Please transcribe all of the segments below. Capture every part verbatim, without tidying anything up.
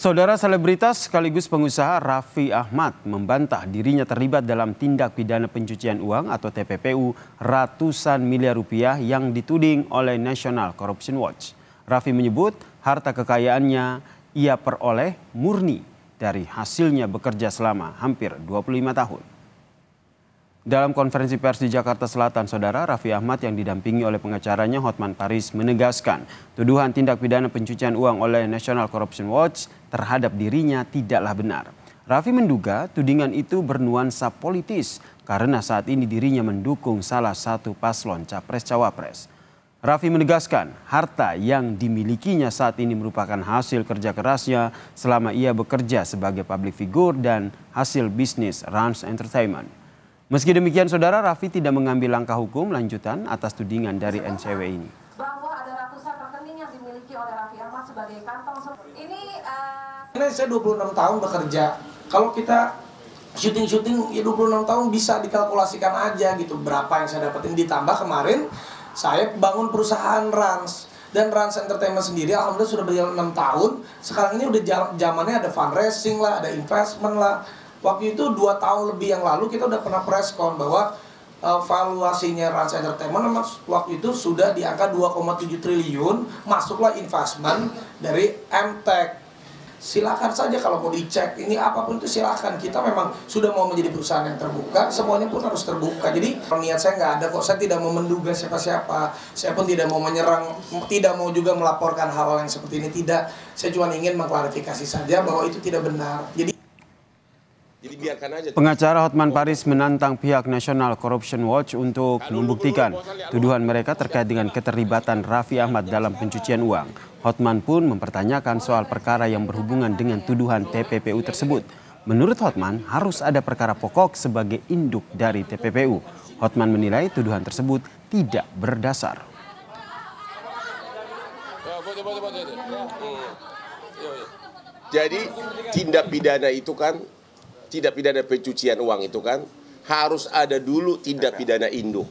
Saudara selebritas sekaligus pengusaha Raffi Ahmad membantah dirinya terlibat dalam tindak pidana pencucian uang atau T P P U ratusan miliar rupiah yang dituding oleh National Corruption Watch. Raffi menyebut harta kekayaannya ia peroleh murni dari hasilnya bekerja selama hampir dua puluh lima tahun. Dalam konferensi pers di Jakarta Selatan, Saudara, Raffi Ahmad yang didampingi oleh pengacaranya Hotman Paris menegaskan tuduhan tindak pidana pencucian uang oleh National Corruption Watch terhadap dirinya tidaklah benar. Raffi menduga tudingan itu bernuansa politis karena saat ini dirinya mendukung salah satu paslon Capres-Cawapres. Raffi menegaskan harta yang dimilikinya saat ini merupakan hasil kerja kerasnya selama ia bekerja sebagai public figure dan hasil bisnis Rans Entertainment. Meski demikian, Saudara, Raffi tidak mengambil langkah hukum lanjutan atas tudingan dari N C W ini. Bahwa ada ratusan rekening yang dimiliki oleh Raffi Ahmad sebagai kantong ini. Uh... Saya dua puluh enam tahun bekerja. Kalau kita syuting-syuting ya dua puluh enam tahun bisa dikalkulasikan aja gitu berapa yang saya dapetin. Ditambah kemarin saya bangun perusahaan Rans. Dan Rans Entertainment sendiri alhamdulillah sudah berjalan enam tahun. Sekarang ini udah zamannya ada fundraising lah, ada investment lah. Waktu itu dua tahun lebih yang lalu kita udah pernah preskon bahwa uh, valuasinya Rans Entertainment memang waktu itu sudah di angka dua koma tujuh triliun, masuklah investment dari Emtek. Silakan saja kalau mau dicek, ini apapun itu silakan. Kita memang sudah mau menjadi perusahaan yang terbuka, semuanya pun harus terbuka. Jadi niat saya nggak ada kok, saya tidak mau menduga siapa-siapa, saya pun tidak mau menyerang, tidak mau juga melaporkan hal-hal yang seperti ini, tidak. Saya cuma ingin mengklarifikasi saja bahwa itu tidak benar. Jadi Jadi biarkan aja. Pengacara Hotman Paris menantang pihak National Corruption Watch untuk membuktikan tuduhan mereka terkait dengan keterlibatan Raffi Ahmad dalam pencucian uang. Hotman pun mempertanyakan soal perkara yang berhubungan dengan tuduhan T P P U tersebut. Menurut Hotman, harus ada perkara pokok sebagai induk dari T P P U. Hotman menilai tuduhan tersebut tidak berdasar. Jadi tindak pidana itu kan tindak pidana pencucian uang itu kan harus ada dulu tindak pidana induk.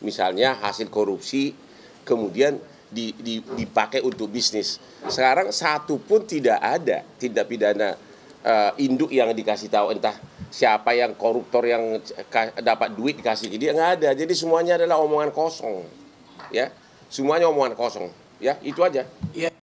Misalnya hasil korupsi kemudian di, di, dipakai untuk bisnis. Sekarang satu pun tidak ada tindak pidana uh, induk yang dikasih tahu entah siapa yang koruptor yang dapat duit dikasih. Jadi nggak ada. Jadi semuanya adalah omongan kosong. Ya. Semuanya omongan kosong. Ya, itu aja.